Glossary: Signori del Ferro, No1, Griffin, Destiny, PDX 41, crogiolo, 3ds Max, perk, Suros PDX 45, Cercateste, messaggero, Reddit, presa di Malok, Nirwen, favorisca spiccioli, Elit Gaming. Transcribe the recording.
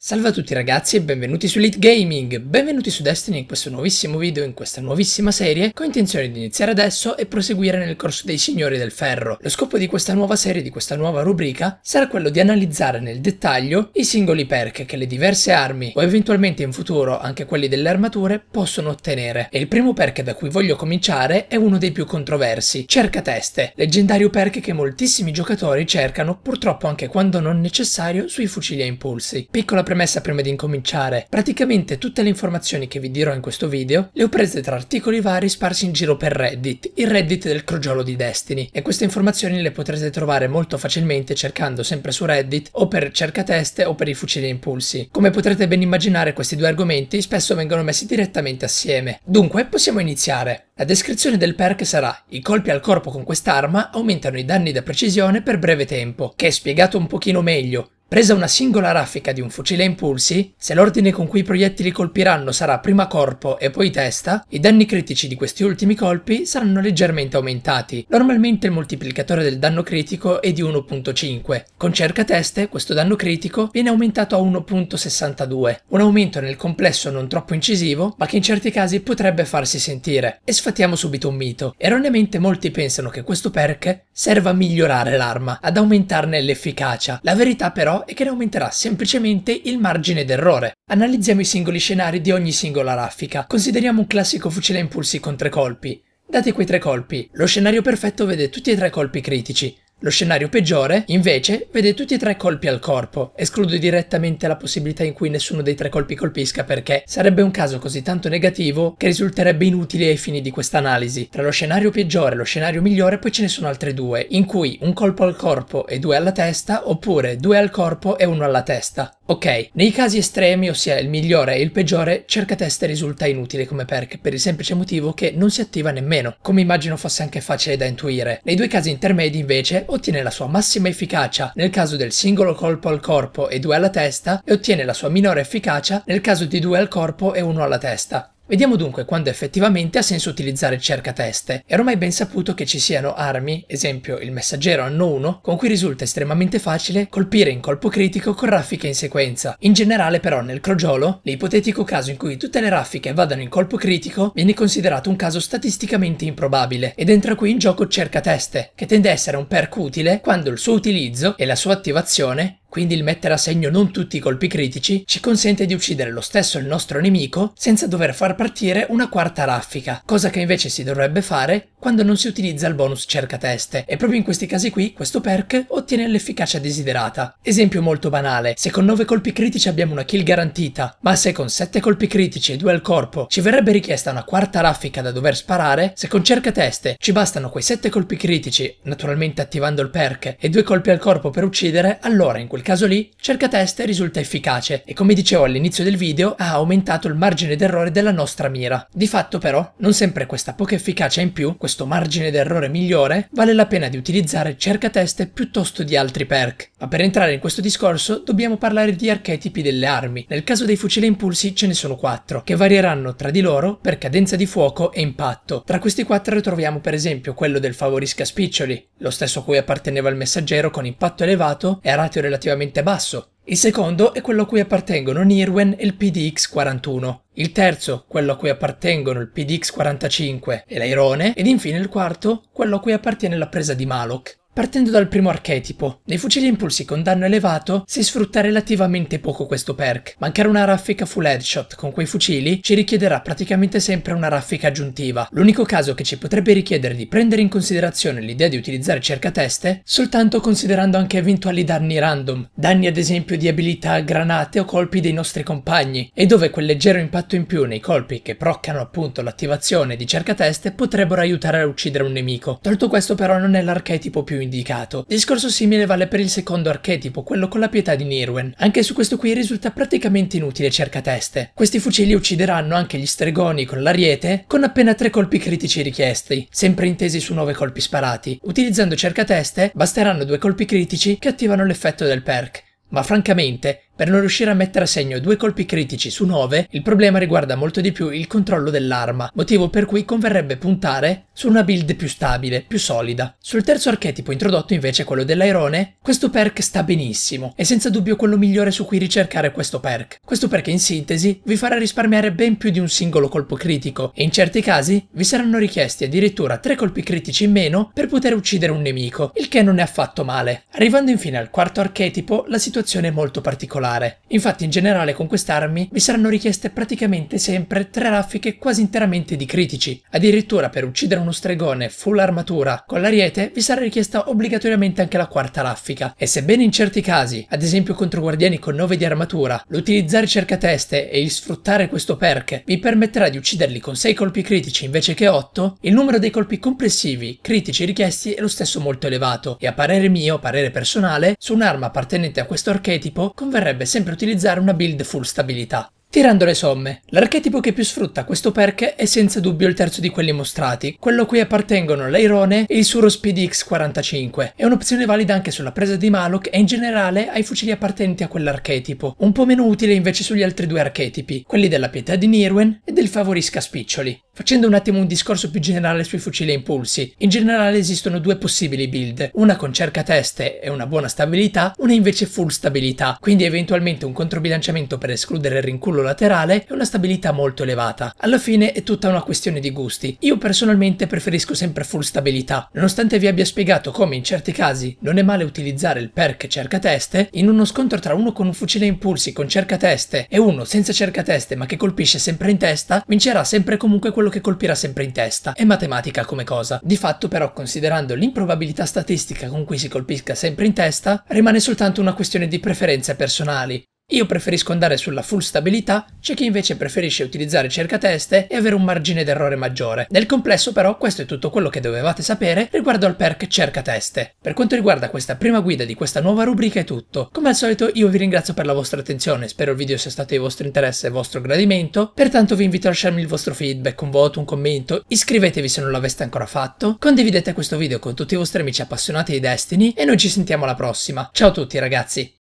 Salve a tutti ragazzi e benvenuti su Elit Gaming, benvenuti su Destiny in questo nuovissimo video, in questa nuovissima serie che ho intenzione di iniziare adesso e proseguire nel corso dei Signori del Ferro. Lo scopo di questa nuova serie, di questa nuova rubrica, sarà quello di analizzare nel dettaglio i singoli perk che le diverse armi o eventualmente in futuro anche quelli delle armature possono ottenere. E il primo perk da cui voglio cominciare è uno dei più controversi, Cercateste, leggendario perk che moltissimi giocatori cercano purtroppo anche quando non necessario sui fucili a impulsi. Piccola premessa prima di incominciare, praticamente tutte le informazioni che vi dirò in questo video le ho prese tra articoli vari sparsi in giro per Reddit, il Reddit del crogiolo di Destiny, e queste informazioni le potrete trovare molto facilmente cercando sempre su Reddit o per cercateste o per i fucili a impulsi. Come potrete ben immaginare, questi due argomenti spesso vengono messi direttamente assieme. Dunque possiamo iniziare. La descrizione del perk sarà: i colpi al corpo con quest'arma aumentano i danni da precisione per breve tempo, che è spiegato un pochino meglio. Presa una singola raffica di un fucile a impulsi, se l'ordine con cui i proiettili colpiranno sarà prima corpo e poi testa, i danni critici di questi ultimi colpi saranno leggermente aumentati. Normalmente il moltiplicatore del danno critico è di 1.5. Con cercateste questo danno critico viene aumentato a 1.62, un aumento nel complesso non troppo incisivo, ma che in certi casi potrebbe farsi sentire. E sfatiamo subito un mito. Erroneamente molti pensano che questo perk serva a migliorare l'arma, ad aumentarne l'efficacia. La verità però è che ne aumenterà semplicemente il margine d'errore. Analizziamo i singoli scenari di ogni singola raffica. Consideriamo un classico fucile a impulsi con 3 colpi. Dati quei 3 colpi, lo scenario perfetto vede tutti e 3 colpi critici. Lo scenario peggiore, invece, vede tutti e 3 colpi al corpo. Escludo direttamente la possibilità in cui nessuno dei 3 colpi colpisca, perché sarebbe un caso così tanto negativo che risulterebbe inutile ai fini di quest'analisi. Tra lo scenario peggiore e lo scenario migliore poi ce ne sono altre 2, in cui 1 colpo al corpo e 2 alla testa, oppure 2 al corpo e 1 alla testa. Ok, nei casi estremi, ossia il migliore e il peggiore, cercateste risulta inutile come perk per il semplice motivo che non si attiva nemmeno, come immagino fosse anche facile da intuire. Nei 2 casi intermedi, invece, ottiene la sua massima efficacia nel caso del singolo colpo al corpo e 2 alla testa e ottiene la sua minore efficacia nel caso di 2 al corpo e 1 alla testa. Vediamo dunque quando effettivamente ha senso utilizzare cercateste. È ormai ben saputo che ci siano armi, esempio il messaggero a No1, con cui risulta estremamente facile colpire in colpo critico con raffiche in sequenza. In generale però nel crogiolo, l'ipotetico caso in cui tutte le raffiche vadano in colpo critico viene considerato un caso statisticamente improbabile, ed entra qui in gioco cercateste, che tende a essere un perk utile quando il suo utilizzo e la sua attivazione, quindi il mettere a segno non tutti i colpi critici, ci consente di uccidere lo stesso il nostro nemico senza dover far partire una 4ª raffica, cosa che invece si dovrebbe fare quando non si utilizza il bonus cercateste, e proprio in questi casi qui questo perk ottiene l'efficacia desiderata. Esempio molto banale: se con 9 colpi critici abbiamo una kill garantita, ma se con 7 colpi critici e 2 al corpo ci verrebbe richiesta una 4ª raffica da dover sparare, se con cercateste ci bastano quei 7 colpi critici, naturalmente attivando il perk, e 2 colpi al corpo per uccidere, allora in quel caso lì cercateste risulta efficace e, come dicevo all'inizio del video, ha aumentato il margine d'errore della nostra mira. Di fatto però non sempre questa poca efficacia in più, questo margine d'errore migliore, vale la pena di utilizzare cercateste piuttosto di altri perk. Ma per entrare in questo discorso dobbiamo parlare di archetipi delle armi. Nel caso dei fucili a impulsi ce ne sono 4, che varieranno tra di loro per cadenza di fuoco e impatto. Tra questi 4 troviamo per esempio quello del favorisca spiccioli, lo stesso a cui apparteneva il messaggero con impatto elevato e ratio relativamente basso. Il secondo è quello a cui appartengono Nirwen e il PDX 41. Il terzo, quello a cui appartengono il PDX 45 e l'airone. Ed infine il quarto, quello a cui appartiene la presa di Malok. Partendo dal primo archetipo, nei fucili a impulsi con danno elevato si sfrutta relativamente poco questo perk. Mancare una raffica full headshot con quei fucili ci richiederà praticamente sempre una raffica aggiuntiva. L'unico caso che ci potrebbe richiedere di prendere in considerazione l'idea di utilizzare cercateste, soltanto considerando anche eventuali danni random, danni ad esempio di abilità, granate o colpi dei nostri compagni, e dove quel leggero impatto in più nei colpi che proccano appunto l'attivazione di cercateste potrebbero aiutare a uccidere un nemico. Tolto questo però non è l'archetipo più indicato. Discorso simile vale per il secondo archetipo, quello con la pietà di Nirwen. Anche su questo qui risulta praticamente inutile cercateste. Questi fucili uccideranno anche gli stregoni con l'ariete con appena 3 colpi critici richiesti, sempre intesi su 9 colpi sparati. Utilizzando cercateste basteranno 2 colpi critici che attivano l'effetto del perk. Ma francamente Per non riuscire a mettere a segno 2 colpi critici su 9, il problema riguarda molto di più il controllo dell'arma, motivo per cui converrebbe puntare su una build più stabile, più solida. Sul terzo archetipo introdotto invece, quello dell'airone, questo perk sta benissimo, è senza dubbio quello migliore su cui ricercare questo perk. Questo perk in sintesi vi farà risparmiare ben più di un singolo colpo critico e in certi casi vi saranno richiesti addirittura 3 colpi critici in meno per poter uccidere un nemico, il che non è affatto male. Arrivando infine al quarto archetipo, la situazione è molto particolare. Infatti in generale con quest'armi vi saranno richieste praticamente sempre 3 raffiche quasi interamente di critici. Addirittura per uccidere uno stregone full armatura con l'ariete vi sarà richiesta obbligatoriamente anche la quarta raffica, e sebbene in certi casi, ad esempio contro guardiani con 9 di armatura, l'utilizzare cercateste e il sfruttare questo perk vi permetterà di ucciderli con 6 colpi critici invece che 8, il numero dei colpi complessivi critici richiesti è lo stesso molto elevato, e a parere mio, parere personale, su un'arma appartenente a questo archetipo converrebbe sempre utilizzare una build full stabilità. Tirando le somme, l'archetipo che più sfrutta questo perk è senza dubbio il terzo di quelli mostrati, quello a cui appartengono l'airone e il Suros PDX 45. È un'opzione valida anche sulla presa di Malok e in generale ai fucili appartenenti a quell'archetipo, un po' meno utile invece sugli altri 2 archetipi, quelli della pietà di Nirwen e del favorisca spiccioli. Facendo un attimo un discorso più generale sui fucili a impulsi, in generale esistono 2 possibili build, una con cercateste e una buona stabilità, una invece full stabilità, quindi eventualmente un controbilanciamento per escludere il rinculo laterale e una stabilità molto elevata. Alla fine è tutta una questione di gusti, io personalmente preferisco sempre full stabilità, nonostante vi abbia spiegato come in certi casi non è male utilizzare il perk cercateste. In uno scontro tra uno con un fucile a impulsi con cercateste e uno senza cercateste ma che colpisce sempre in testa, vincerà sempre comunque quello che colpirà sempre in testa. È matematica come cosa. Di fatto però, considerando l'improbabilità statistica con cui si colpisca sempre in testa, rimane soltanto una questione di preferenze personali. Io preferisco andare sulla full stabilità, c'è chi invece preferisce utilizzare cercateste e avere un margine d'errore maggiore. Nel complesso però questo è tutto quello che dovevate sapere riguardo al perk cercateste. Per quanto riguarda questa prima guida di questa nuova rubrica è tutto. Come al solito io vi ringrazio per la vostra attenzione, spero il video sia stato di vostro interesse e vostro gradimento, pertanto vi invito a lasciarmi il vostro feedback, un voto, un commento, iscrivetevi se non l'aveste ancora fatto, condividete questo video con tutti i vostri amici appassionati di Destiny e noi ci sentiamo alla prossima. Ciao a tutti ragazzi!